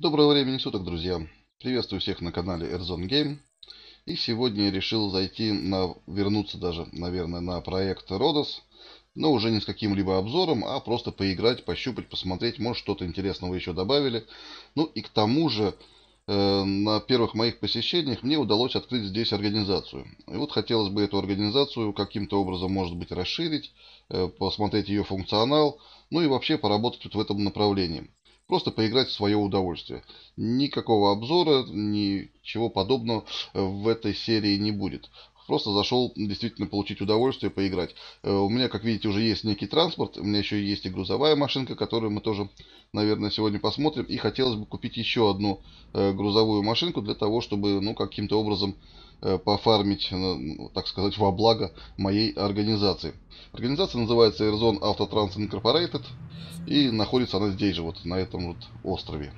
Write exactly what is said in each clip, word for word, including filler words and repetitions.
Доброго времени суток, друзья! Приветствую всех на канале R-Zone Game. И сегодня я решил зайти, на, вернуться даже, наверное, на проект Родос. Но уже не с каким-либо обзором, а просто поиграть, пощупать, посмотреть. Может, что-то интересного еще добавили. Ну и к тому же, э, на первых моих посещениях мне удалось открыть здесь организацию. И вот хотелось бы эту организацию каким-то образом, может быть, расширить, э, посмотреть ее функционал. Ну и вообще поработать вот в этом направлении. Просто поиграть в свое удовольствие. Никакого обзора, ничего подобного в этой серии не будет. Просто зашел действительно получить удовольствие, поиграть. У меня, как видите, уже есть некий транспорт. У меня еще есть и грузовая машинка, которую мы тоже, наверное, сегодня посмотрим. И хотелось бы купить еще одну грузовую машинку для того, чтобы, ну, каким-то образом пофармить, так сказать, во благо моей организации. Организация называется R-Zone Auto Trans Incorporated. И находится она здесь же, вот на этом вот острове.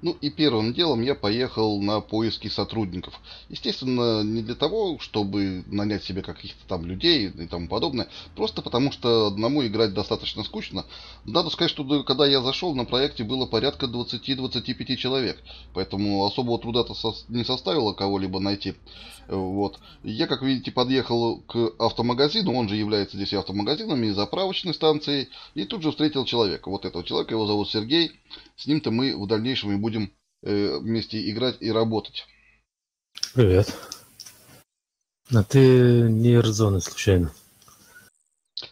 Ну и первым делом я поехал на поиски сотрудников. Естественно, не для того, чтобы нанять себе каких-то там людей и тому подобное. Просто потому, что одному играть достаточно скучно. Надо сказать, что когда я зашел, на проекте было порядка двадцати-двадцати пяти человек. Поэтому особого труда-то не составило кого-либо найти. Вот. Я, как видите, подъехал к автомагазину. Он же является здесь и автомагазином, и заправочной станцией. И тут же встретил человека. Вот этого человека, его зовут Сергей. С ним-то мы в дальнейшем и будем Будем э, вместе играть и работать. Привет. А ты не R-Zone случайно?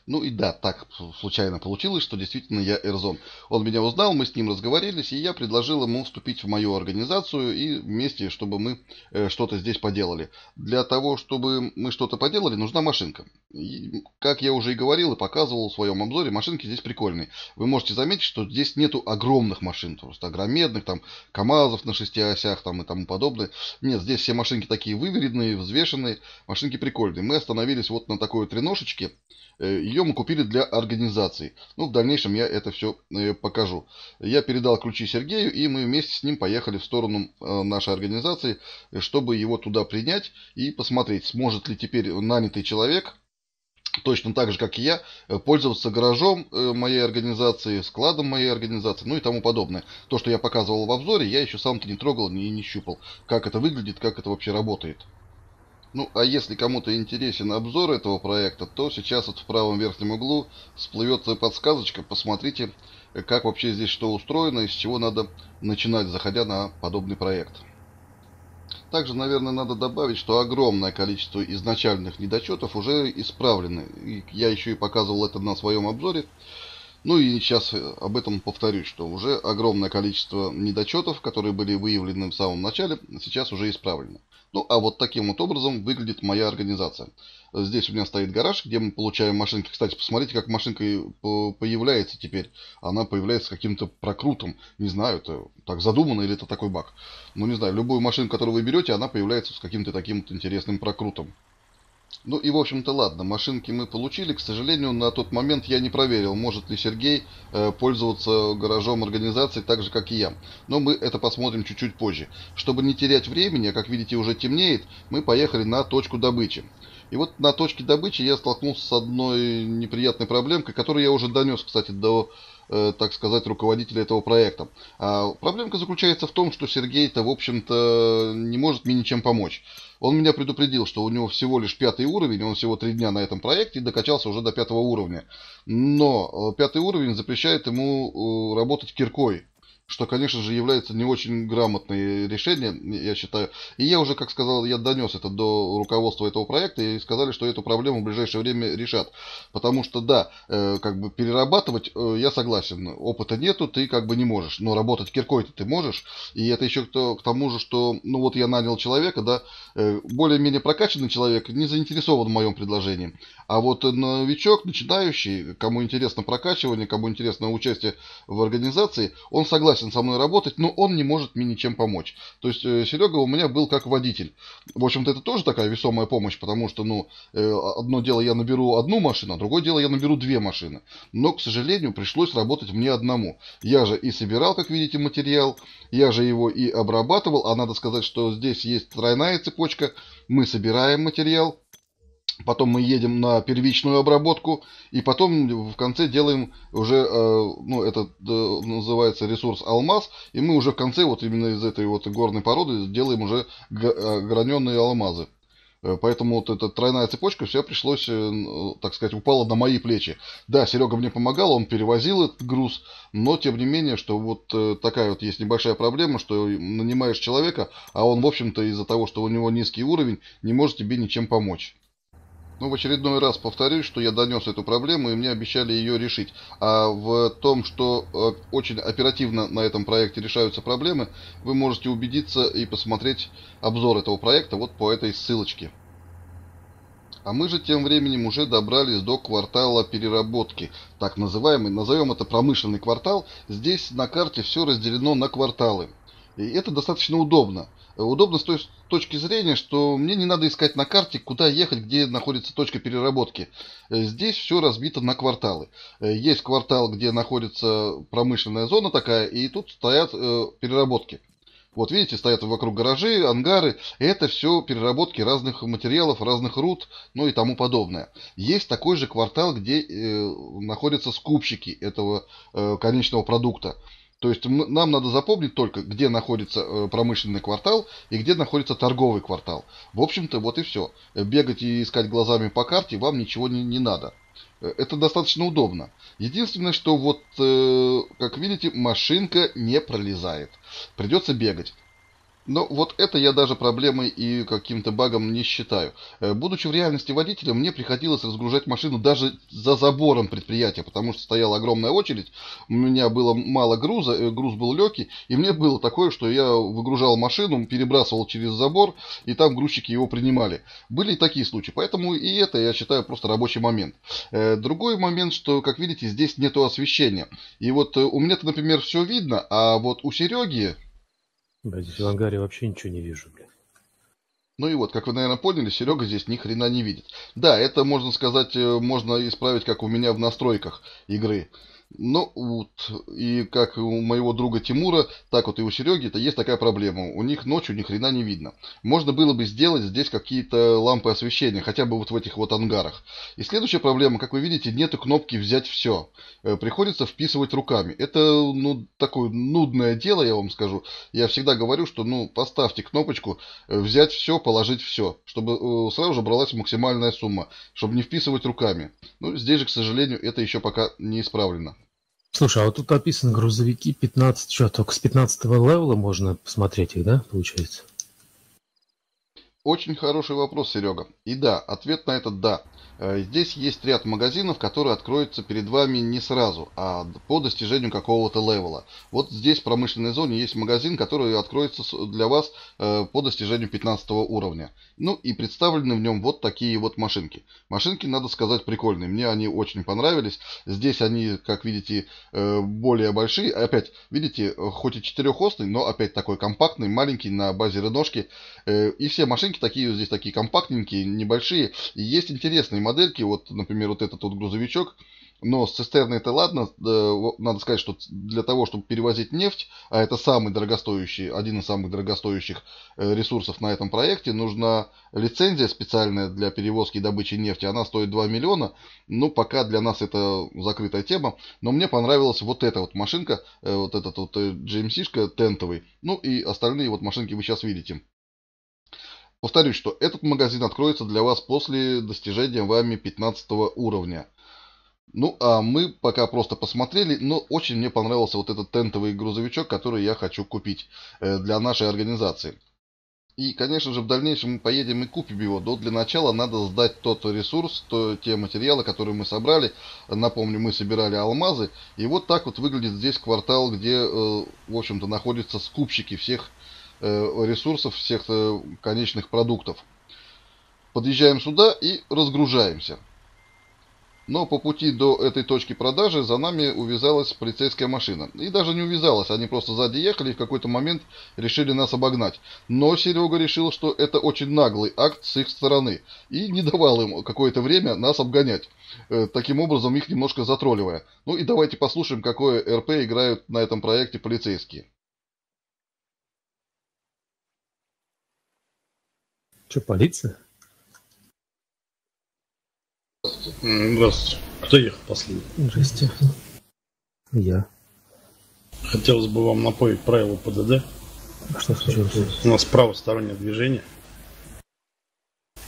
Ну и да, так случайно получилось, что действительно я R-Zone. Он меня узнал, мы с ним разговорились, и я предложил ему вступить в мою организацию и вместе, чтобы мы э, что-то здесь поделали. Для того, чтобы мы что-то поделали, нужна машинка. И, как я уже и говорил и показывал в своем обзоре, машинки здесь прикольные. Вы можете заметить, что здесь нету огромных машин, просто огромедных, там, КамАЗов на шести осях там, и тому подобное. Нет, здесь все машинки такие выверенные, взвешенные, машинки прикольные. Мы остановились вот на такой треношечке. Ее мы купили для организации. Ну, в дальнейшем я это все покажу. Я передал ключи Сергею, и мы вместе с ним поехали в сторону нашей организации, чтобы его туда принять и посмотреть, сможет ли теперь нанятый человек, точно так же, как и я, пользоваться гаражом моей организации, складом моей организации, ну и тому подобное. То, что я показывал в обзоре, я еще сам-то не трогал и не, не щупал, как это выглядит, как это вообще работает. Ну, а если кому-то интересен обзор этого проекта, то сейчас вот в правом верхнем углу всплывет подсказочка. Посмотрите, как вообще здесь что устроено и с чего надо начинать, заходя на подобный проект. Также, наверное, надо добавить, что огромное количество изначальных недочетов уже исправлены. И я еще и показывал это на своем обзоре. Ну и сейчас об этом повторюсь, что уже огромное количество недочетов, которые были выявлены в самом начале, сейчас уже исправлены. Ну а вот таким вот образом выглядит моя организация. Здесь у меня стоит гараж, где мы получаем машинки. Кстати, посмотрите, как машинка появляется теперь. Она появляется каким-то прокрутом. Не знаю, это так задумано или это такой баг. Ну не знаю, любую машинку, которую вы берете, она появляется с каким-то таким вот интересным прокрутом. Ну и в общем-то ладно, машинки мы получили. К сожалению, на тот момент я не проверил, может ли Сергей э, пользоваться гаражом организации так же, как и я. Но мы это посмотрим чуть-чуть позже. Чтобы не терять времени, а как видите уже темнеет, мы поехали на точку добычи. И вот на точке добычи я столкнулся с одной неприятной проблемкой, которую я уже донес, кстати, до, э, так сказать, руководителя этого проекта. А проблемка заключается в том, что Сергей-то, в общем-то, не может мне ничем помочь. Он меня предупредил, что у него всего лишь пятый уровень, он всего три дня на этом проекте и докачался уже до пятого уровня. Но пятый уровень запрещает ему работать киркой, что, конечно же, является не очень грамотное решение, я считаю. И я уже, как сказал, я донес это до руководства этого проекта и сказали, что эту проблему в ближайшее время решат. Потому что, да, э, как бы перерабатывать, э, я согласен, опыта нету, ты как бы не можешь. Но работать киркой-то ты можешь. И это еще кто, к тому же, что, ну вот я нанял человека, да, э, более-менее прокачанный человек не заинтересован в моем предложении. А вот новичок, начинающий, кому интересно прокачивание, кому интересно участие в организации, он согласен со мной работать, но он не может мне ничем помочь. То есть Серега у меня был как водитель. В общем-то, это тоже такая весомая помощь, потому что, ну, одно дело я наберу одну машину, а другое дело я наберу две машины. Но, к сожалению, пришлось работать мне одному. Я же и собирал, как видите, материал, я же его и обрабатывал, а надо сказать, что здесь есть тройная цепочка, мы собираем материал, Потом мы едем на первичную обработку. И потом в конце делаем уже, ну, это называется ресурс Алмаз. И мы уже в конце, вот именно из этой вот горной породы, делаем уже граненые алмазы. Поэтому вот эта тройная цепочка вся пришлось, так сказать, упала на мои плечи. Да, Серега мне помогал, он перевозил этот груз, но тем не менее, что вот такая вот есть небольшая проблема, что нанимаешь человека, а он, в общем-то, из-за того, что у него низкий уровень, не может тебе ничем помочь. Ну, в очередной раз повторюсь, что я донес эту проблему, и мне обещали ее решить. А в том, что очень оперативно на этом проекте решаются проблемы, вы можете убедиться и посмотреть обзор этого проекта вот по этой ссылочке. А мы же тем временем уже добрались до квартала переработки, так называемый, назовем это промышленный квартал. Здесь на карте все разделено на кварталы. И это достаточно удобно. Удобно с той точки зрения, что мне не надо искать на карте, куда ехать, где находится точка переработки. Здесь все разбито на кварталы. Есть квартал, где находится промышленная зона такая, и тут стоят э, переработки. Вот видите, стоят вокруг гаражи, ангары. Это все переработки разных материалов, разных руд, ну и тому подобное. Есть такой же квартал, где э, находятся скупщики этого э, конечного продукта. То есть нам надо запомнить только, где находится промышленный квартал и где находится торговый квартал. В общем-то, вот и все. Бегать и искать глазами по карте вам ничего не, не надо. Это достаточно удобно. Единственное, что вот, как видите, машинка не пролезает. Придется бегать. Но вот это я даже проблемой и каким-то багом не считаю. Будучи в реальности водителем, мне приходилось разгружать машину даже за забором предприятия, потому что стояла огромная очередь, у меня было мало груза, груз был легкий, и мне было такое, что я выгружал машину, перебрасывал через забор, и там грузчики его принимали. Были и такие случаи, поэтому и это, я считаю, просто рабочий момент. Другой момент, что, как видите, здесь нету освещения. И вот у меня-то, например, все видно, а вот у Сереги... Да, здесь в ангаре вообще ничего не вижу, блин. Ну и вот, как вы, наверное, поняли, Серега здесь ни хрена не видит. Да, это, можно сказать, можно исправить, как у меня в настройках игры. Ну, вот, и как у моего друга Тимура, так вот и у Сереги, это есть такая проблема. У них ночью ни хрена не видно. Можно было бы сделать здесь какие-то лампы освещения, хотя бы вот в этих вот ангарах. И следующая проблема, как вы видите, нету кнопки «Взять все». Приходится вписывать руками. Это, ну, такое нудное дело, я вам скажу. Я всегда говорю, что, ну, поставьте кнопочку «Взять все», «Положить все», чтобы сразу же бралась максимальная сумма, чтобы не вписывать руками. Ну, здесь же, к сожалению, это еще пока не исправлено. Слушай, а вот тут описаны грузовики пятнадцать, что, только с пятнадцатого левела можно посмотреть их, да, получается? Очень хороший вопрос, Серега. И да, ответ на это да. Здесь есть ряд магазинов, которые откроются перед вами не сразу, а по достижению какого-то левела. Вот здесь в промышленной зоне есть магазин, который откроется для вас по достижению пятнадцатого уровня. Ну и представлены в нем вот такие вот машинки. Машинки, надо сказать, прикольные. Мне они очень понравились. Здесь они, как видите, более большие. Опять, видите, хоть и четырехосный, но опять такой компактный, маленький, на базе реношки. И все машинки такие, здесь такие компактненькие, небольшие. И есть интересные машинки. Модельки, вот, например, вот этот вот грузовичок, но с цистерной это ладно, надо сказать, что для того, чтобы перевозить нефть, а это самый дорогостоящий, один из самых дорогостоящих ресурсов на этом проекте, нужна лицензия специальная для перевозки и добычи нефти, она стоит два миллиона, ну, пока для нас это закрытая тема, но мне понравилась вот эта вот машинка, вот этот вот джи эм си-шка тентовый, ну, и остальные вот машинки вы сейчас видите. Повторюсь, что этот магазин откроется для вас после достижения вами пятнадцатого уровня. Ну, а мы пока просто посмотрели, но очень мне понравился вот этот тентовый грузовичок, который я хочу купить для нашей организации. И, конечно же, в дальнейшем мы поедем и купим его, но для начала надо сдать тот ресурс, то, те материалы, которые мы собрали. Напомню, мы собирали алмазы. И вот так вот выглядит здесь квартал, где, в общем-то, находятся скупщики всех ресурсов, всех конечных продуктов. Подъезжаем сюда и разгружаемся. Но по пути до этой точки продажи за нами увязалась полицейская машина. И даже не увязалась, они просто сзади ехали и в какой-то момент решили нас обогнать. Но Серега решил, что это очень наглый акт с их стороны. И не давал им какое-то время нас обгонять, таким образом их немножко затролливая. Ну и давайте послушаем, какое эр пэ играют на этом проекте полицейские. Что, полиция? Здравствуйте. Кто ехал последний? Здрасте. Я. Хотелось бы вам напомнить правила ПДД. Что случилось? У нас правостороннее движение.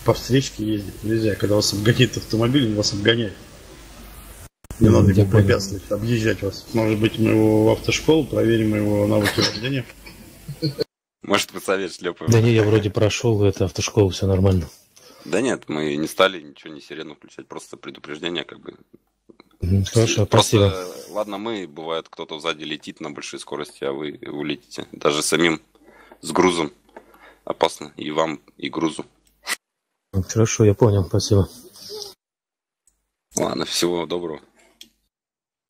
По встречке ездить нельзя. Когда вас обгоняет автомобиль, он вас обгоняет. Не ну, надо ему препятствовать, понял. Объезжать вас. Может быть, мы его в автошколу проверим, его навыки вождения. Может, подсовет шлепаем. Да не, я вроде прошел это автошколу, все нормально. Да нет, мы не стали ничего, не сирену включать, просто предупреждение как бы. Хорошо, просто, спасибо. Ладно, мы, бывает, кто-то сзади летит на большой скорости, а вы улетите. Даже самим с грузом опасно, и вам, и грузу. Хорошо, я понял, спасибо. Ладно, всего доброго.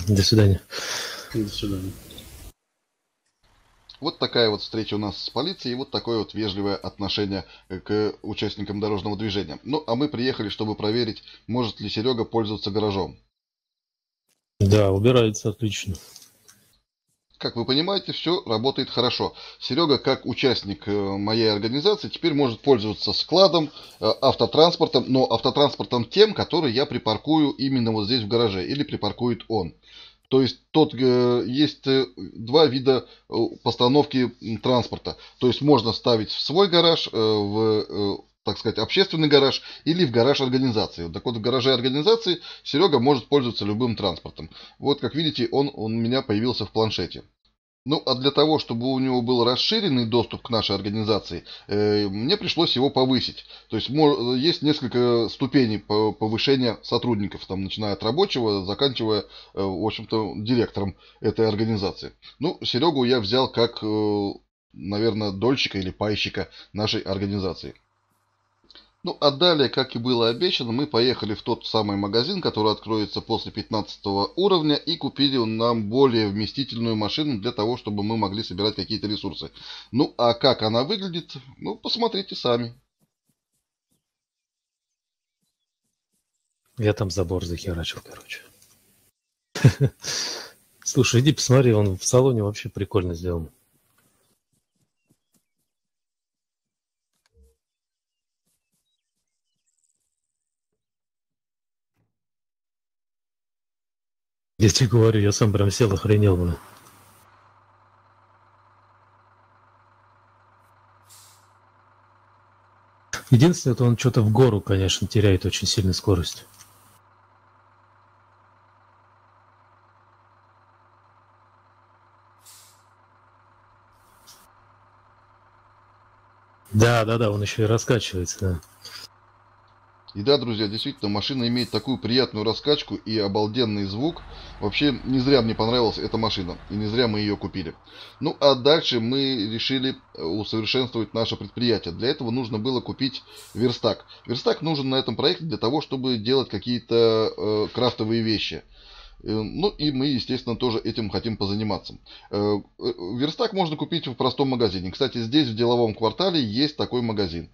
До свидания. До свидания. Вот такая вот встреча у нас с полицией и вот такое вот вежливое отношение к участникам дорожного движения. Ну, а мы приехали, чтобы проверить, может ли Серега пользоваться гаражом. Да, убирается отлично. Как вы понимаете, все работает хорошо. Серега, как участник моей организации, теперь может пользоваться складом, автотранспортом, но автотранспортом тем, который я припаркую именно вот здесь в гараже или припаркует он. То есть, тот, есть два вида постановки транспорта. То есть, можно ставить в свой гараж, в, так сказать, общественный гараж или в гараж организации. Так вот, в гараже организации Серега может пользоваться любым транспортом. Вот, как видите, он, он у меня появился в планшете. Ну, а для того, чтобы у него был расширенный доступ к нашей организации, мне пришлось его повысить. То есть, есть несколько ступеней повышения сотрудников, там, начиная от рабочего, заканчивая, в общем-то, директором этой организации. Ну, Серегу я взял как, наверное, дольщика или пайщика нашей организации. Ну, а далее, как и было обещано, мы поехали в тот самый магазин, который откроется после пятнадцатого уровня, и купили нам более вместительную машину для того, чтобы мы могли собирать какие-то ресурсы. Ну, а как она выглядит, ну, посмотрите сами. Я там забор захерачил, короче. Слушай, иди посмотри, он в салоне вообще прикольно сделан. Я тебе говорю, я сам прям сел, охренел бы. Единственное, то он что-то в гору, конечно, теряет очень сильную скорость. Да, да, да, он еще и раскачивается, да. И да, друзья, действительно, машина имеет такую приятную раскачку и обалденный звук. Вообще, не зря мне понравилась эта машина, и не зря мы ее купили. Ну, а дальше мы решили усовершенствовать наше предприятие. Для этого нужно было купить верстак. Верстак нужен на этом проекте для того, чтобы делать какие-то э, крафтовые вещи. Ну и мы, естественно, тоже этим хотим позаниматься. Верстак можно купить в простом магазине. Кстати, здесь в деловом квартале есть такой магазин.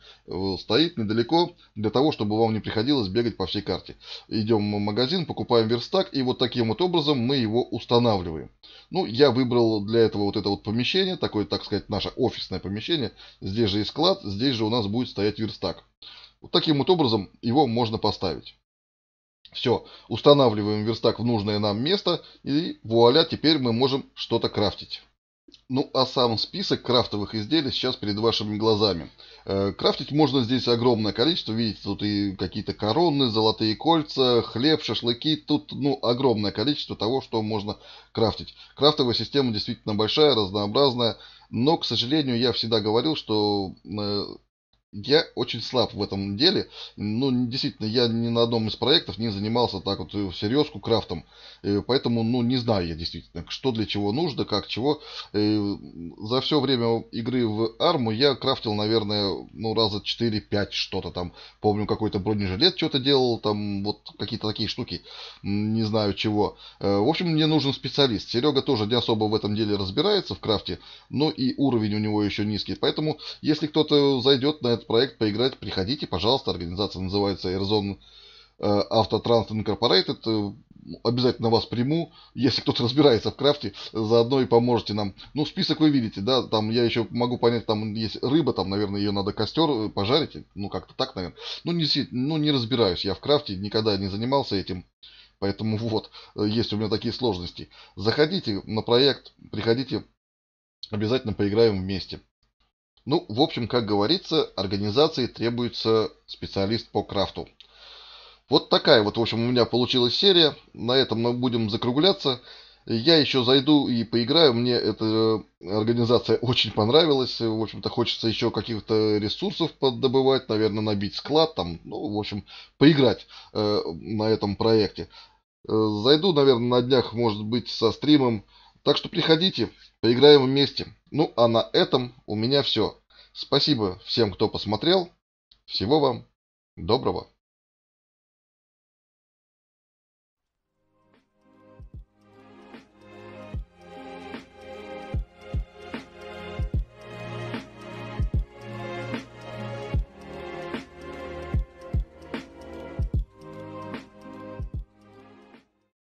Стоит недалеко, для того, чтобы вам не приходилось бегать по всей карте. Идем в магазин, покупаем верстак, и вот таким вот образом мы его устанавливаем. Ну, я выбрал для этого вот это вот помещение, такое, так сказать, наше офисное помещение. Здесь же и склад, здесь же у нас будет стоять верстак. Вот таким вот образом его можно поставить. Все, устанавливаем верстак в нужное нам место, и вуаля, теперь мы можем что-то крафтить. Ну, а сам список крафтовых изделий сейчас перед вашими глазами. Крафтить можно здесь огромное количество, видите, тут и какие-то короны, золотые кольца, хлеб, шашлыки, тут, ну, огромное количество того, что можно крафтить. Крафтовая система действительно большая, разнообразная, но, к сожалению, я всегда говорил, что... Я очень слаб в этом деле. Ну, действительно, я ни на одном из проектов не занимался так вот всерьезку крафтом. Поэтому, ну, не знаю я действительно, что для чего нужно, как, чего. За все время игры в арму я крафтил, наверное, ну, раза четыре-пять что-то там. Помню, какой-то бронежилет что-то делал, там, вот какие-то такие штуки. Не знаю чего. В общем, мне нужен специалист. Серега тоже не особо в этом деле разбирается, в крафте. Но и уровень у него еще низкий. Поэтому, если кто-то зайдет на проект поиграть, приходите, пожалуйста. Организация называется R-Zone Auto Trans Incorporated. Обязательно вас приму, если кто-то разбирается в крафте, заодно и поможете нам. Ну, список вы видите, да, там я еще могу понять, там есть рыба, там, наверное, ее надо костер пожарить, ну, как-то так, наверное. Ну не, ну, не разбираюсь я в крафте, никогда не занимался этим, поэтому вот, есть у меня такие сложности. Заходите на проект, приходите, обязательно поиграем вместе. Ну, в общем, как говорится, организации требуется специалист по крафту. Вот такая вот, в общем, у меня получилась серия. На этом мы будем закругляться. Я еще зайду и поиграю. Мне эта организация очень понравилась. В общем-то, хочется еще каких-то ресурсов поддобывать. Наверное, набить склад там. Ну, в общем, поиграть э, на этом проекте. Зайду, наверное, на днях, может быть, со стримом. Так что приходите, поиграем вместе. Ну, а на этом у меня все. Спасибо всем, кто посмотрел. Всего вам доброго.